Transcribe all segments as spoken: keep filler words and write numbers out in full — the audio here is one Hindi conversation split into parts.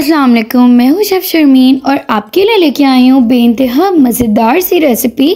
अस्सलाम वालेकुम, मैं हूँ शेफ़ शर्मीन और आपके लिए लेके आई हूँ बेइंतहा मज़ेदार सी रेसिपी,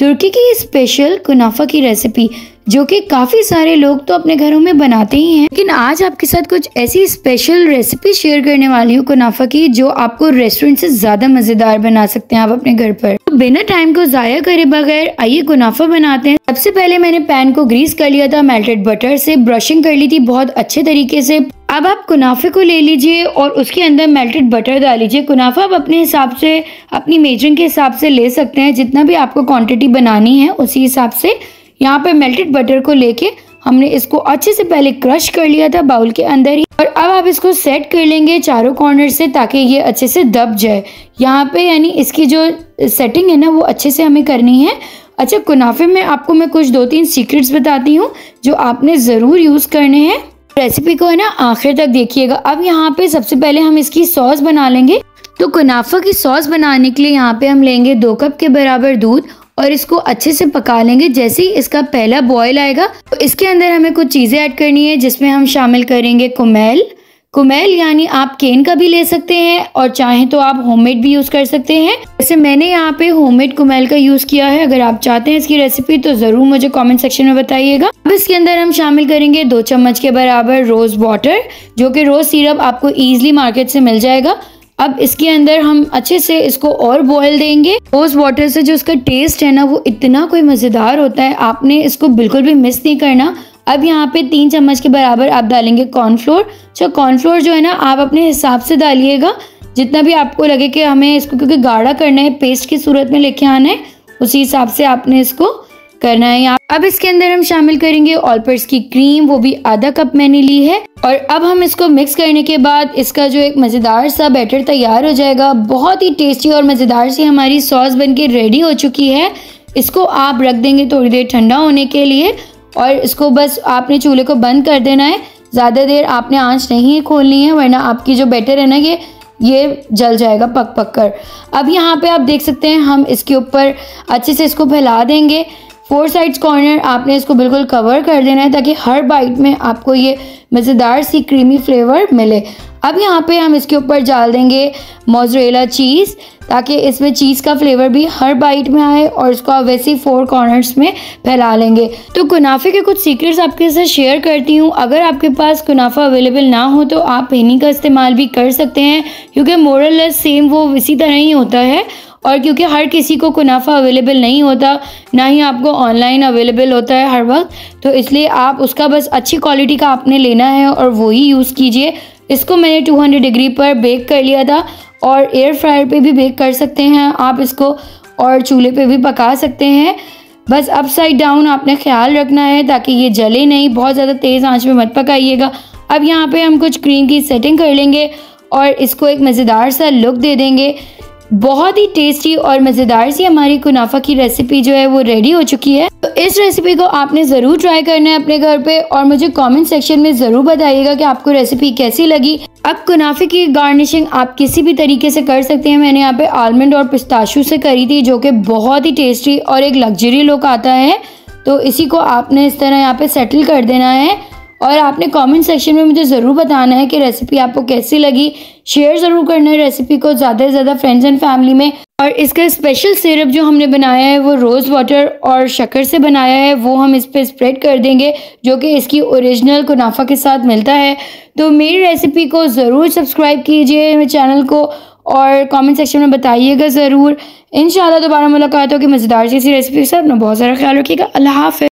तुर्की की स्पेशल कुनाफा की रेसिपी जो कि काफ़ी सारे लोग तो अपने घरों में बनाते ही हैं। लेकिन आज आपके साथ कुछ ऐसी स्पेशल रेसिपी शेयर करने वाली हूँ कुनाफा की जो आपको रेस्टोरेंट से ज़्यादा मज़ेदार बना सकते हैं आप अपने घर पर। तो बिना टाइम को ज़ाया करे बगैर आइए कुनाफा बनाते हैं। सबसे पहले मैंने पैन को ग्रीस कर लिया था, मेल्टेड बटर से ब्रशिंग कर ली थी बहुत अच्छे तरीके से। अब आप कुनाफे को ले लीजिए और उसके अंदर मेल्टेड बटर डाल लीजिए। कुनाफा आप अपने हिसाब से, अपनी मेजरिंग के हिसाब से ले सकते हैं, जितना भी आपको क्वांटिटी बनानी है उसी हिसाब से। यहाँ पे मेल्टेड बटर को लेके हमने इसको अच्छे से पहले क्रश कर लिया था बाउल के अंदर ही, और अब आप इसको सेट कर लेंगे चारों कॉर्नर से ताकि ये अच्छे से दब जाए यहाँ पे, यानी इसकी जो सेटिंग है ना वो अच्छे से हमें करनी है। अच्छा, कुनाफे में आपको मैं कुछ दो तीन सीक्रेट्स बताती हूँ जो आपने ज़रूर यूज़ करने हैं। रेसिपी को है ना आखिर तक देखिएगा। अब यहाँ पे सबसे पहले हम इसकी सॉस बना लेंगे। तो कुनाफा की सॉस बनाने के लिए यहाँ पे हम लेंगे दो कप के बराबर दूध और इसको अच्छे से पका लेंगे। जैसे ही इसका पहला बॉयल आएगा तो इसके अंदर हमें कुछ चीज़ें ऐड करनी है, जिसमें हम शामिल करेंगे कुमेल। कुमेल यानी आप केन का भी ले सकते हैं और चाहें तो आप होममेड भी यूज़ कर सकते हैं। जैसे मैंने यहाँ पे होममेड कुमेल का यूज़ किया है। अगर आप चाहते हैं इसकी रेसिपी तो ज़रूर मुझे कमेंट सेक्शन में बताइएगा। अब इसके अंदर हम शामिल करेंगे दो चम्मच के बराबर रोज़ वाटर, जो कि रोज़ सिरप आपको ईजिली मार्केट से मिल जाएगा। अब इसके अंदर हम अच्छे से इसको और बॉयल देंगे। रोज़ वाटर से जो उसका टेस्ट है ना वो इतना कोई मज़ेदार होता है, आपने इसको बिल्कुल भी मिस नहीं करना। अब यहाँ पे तीन चम्मच के बराबर आप डालेंगे कॉर्नफ्लोर। अच्छा, कॉर्नफ्लोर जो है ना आप अपने हिसाब से डालिएगा, जितना भी आपको लगे कि हमें इसको, क्योंकि गाढ़ा करना है, पेस्ट की सूरत में लेके आना है, उसी हिसाब से आपने इसको करना है यहाँ। अब इसके अंदर हम शामिल करेंगे ऑल पर्पस की क्रीम, वो भी आधा कप मैंने ली है। और अब हम इसको मिक्स करने के बाद इसका जो एक मज़ेदार सा बैटर तैयार हो जाएगा। बहुत ही टेस्टी और मज़ेदार सी हमारी सॉस बनके रेडी हो चुकी है। इसको आप रख देंगे थोड़ी देर ठंडा होने के लिए और इसको बस आपने चूल्हे को बंद कर देना है। ज़्यादा देर आपने आंच नहीं खोलनी है वरना आपकी जो बैटर है ना ये ये जल जाएगा पक पक कर। अब यहाँ पे आप देख सकते हैं हम इसके ऊपर अच्छे से इसको फैला देंगे। फोर साइड्स कॉर्नर आपने इसको बिल्कुल कवर कर देना है ताकि हर बाइट में आपको ये मज़ेदार सी क्रीमी फ्लेवर मिले। अब यहाँ पे हम इसके ऊपर डाल देंगे मोज़रेला चीज़ ताकि इसमें चीज़ का फ्लेवर भी हर बाइट में आए, और इसको आप वैसे ही फोर कॉर्नर्स में फैला लेंगे। तो कुनाफे के कुछ सीक्रेट्स आपके साथ शेयर करती हूँ। अगर आपके पास कुनाफा अवेलेबल ना हो तो आप इन्हीं का इस्तेमाल भी कर सकते हैं, क्योंकि मोर और लेस सेम वो इसी तरह ही होता है। और क्योंकि हर किसी को कुनाफा अवेलेबल नहीं होता, ना ही आपको ऑनलाइन अवेलेबल होता है हर वक्त, तो इसलिए आप उसका बस अच्छी क्वालिटी का आपने लेना है और वही यूज़ कीजिए। इसको मैंने दो सौ डिग्री पर बेक कर लिया था और एयर फ्रायर पे भी बेक कर सकते हैं आप इसको, और चूल्हे पे भी पका सकते हैं। बस अपसाइड डाउन आपने ख्याल रखना है ताकि ये जले नहीं। बहुत ज़्यादा तेज़ आंच में मत पकाइएगा। अब यहाँ पे हम कुछ क्रीम की सेटिंग कर लेंगे और इसको एक मज़ेदार सा लुक दे देंगे। बहुत ही टेस्टी और मज़ेदार सी हमारी कुनाफा की रेसिपी जो है वो रेडी हो चुकी है। तो इस रेसिपी को आपने ज़रूर ट्राई करना है अपने घर पे और मुझे कमेंट सेक्शन में ज़रूर बताइएगा कि आपको रेसिपी कैसी लगी। अब कुनाफे की गार्निशिंग आप किसी भी तरीके से कर सकते हैं। मैंने यहाँ पे आलमंड और पिस्ताशू से करी थी, जो कि बहुत ही टेस्टी और एक लग्जरी लुक आता है। तो इसी को आपने इस तरह यहाँ पर सेटल कर देना है और आपने कमेंट सेक्शन में मुझे ज़रूर बताना है कि रेसिपी आपको कैसी लगी। शेयर ज़रूर करना है रेसिपी को ज़्यादा से ज़्यादा फ्रेंड्स एंड फैमिली में। और इसका स्पेशल सिरप जो हमने बनाया है वो रोज़ वाटर और शक्कर से बनाया है, वो हम इस पर स्प्रेड कर देंगे, जो कि इसकी ओरिजिनल कुनाफा के साथ मिलता है। तो मेरी रेसिपी को ज़रूर सब्सक्राइब कीजिए मेरे चैनल को और कमेंट सेक्शन में बताइएगा ज़रूर। इंशाल्लाह दोबारा मुलाकात होगी मज़ेदार सी रेसिपी के साथ। अपना बहुत सारा ख्याल रखिएगा। अल्लाह हाफ़िज़।